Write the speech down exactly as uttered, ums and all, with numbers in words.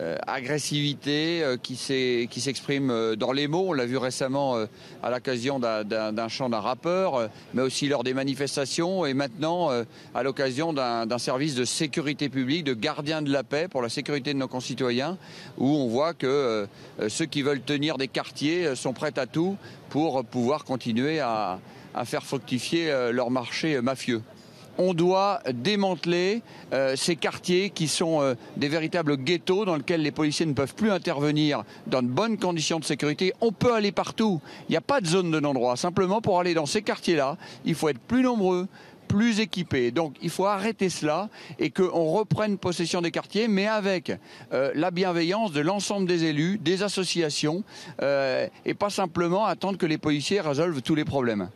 euh, agressivité euh, qui s'exprime euh, dans les mots. On l'a vu récemment euh, à l'occasion d'un chant d'un rappeur, euh, mais aussi lors des manifestations et maintenant euh, à l'occasion d'un service de sécurité publique, de gardien de la paix pour la sécurité de nos concitoyens, où on voit que euh, ceux qui veulent tenir des quartiers euh, sont prêts à tout pour pouvoir continuer à, à faire fructifier euh, leur marché euh, mafieux. On doit démanteler euh, ces quartiers qui sont euh, des véritables ghettos dans lesquels les policiers ne peuvent plus intervenir dans de bonnes conditions de sécurité. On peut aller partout. Il n'y a pas de zone de non-droit. Simplement, pour aller dans ces quartiers-là, il faut être plus nombreux, plus équipés. Donc il faut arrêter cela et qu'on reprenne possession des quartiers, mais avec euh, la bienveillance de l'ensemble des élus, des associations, euh, et pas simplement attendre que les policiers résolvent tous les problèmes.